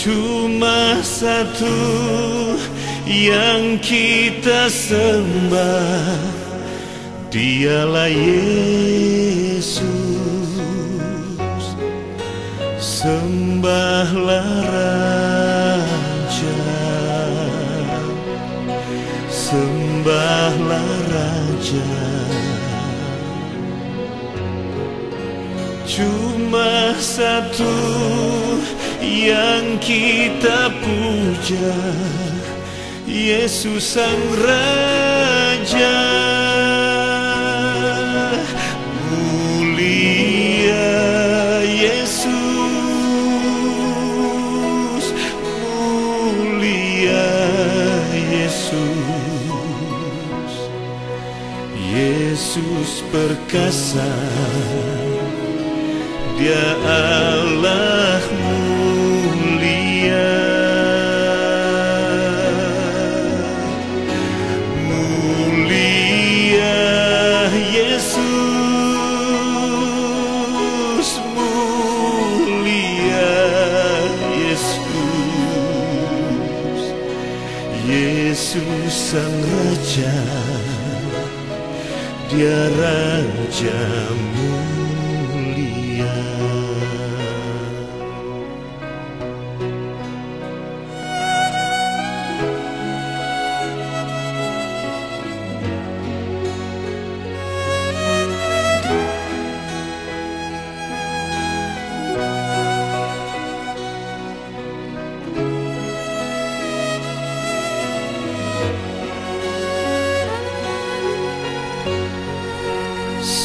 cuma satu yang kita sembah, dialah Yesus. Sembahlah Raja, sembahlah Raja, cuma satu yang kita puja, Yesus Sang Raja. Mulia Yesus, mulia Yesus, Yesus perkasa, Dia Allah mulia. Mulia Yesus, mulia Yesus, Yesus Sang Raja, Dia Rajamu.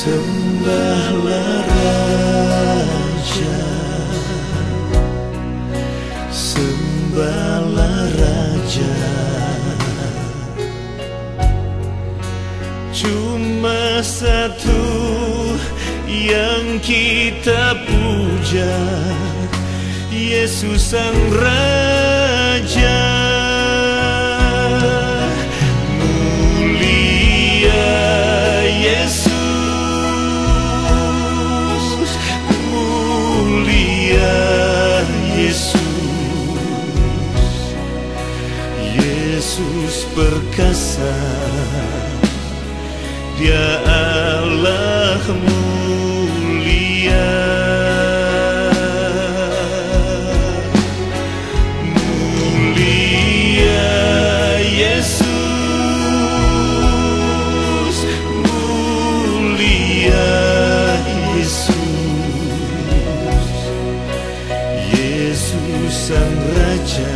Sembahlah Raja, sembahlah Raja, cuma satu yang kita puja, Yesus Sang Raja. Yesus perkasa, Dia Allah mulia. Mulia Yesus, mulia Yesus, Yesus Sang Raja,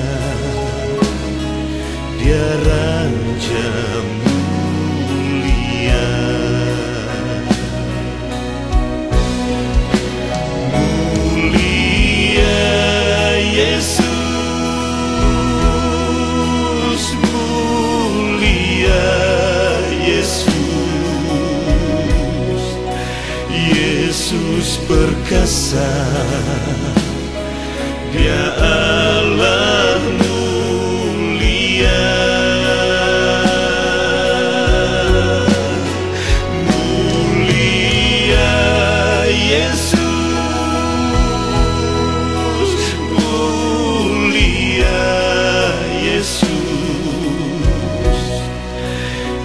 Dia Raja mulia. Mulia Yesus, mulia Yesus, Yesus perkasa, Dia Allah mulia.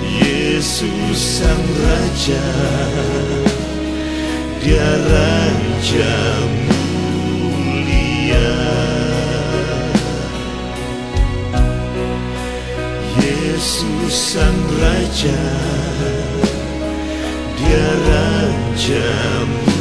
Yesus Sang Raja, Dia Raja mulia. Yesus Sang Raja, Dia Raja mulia.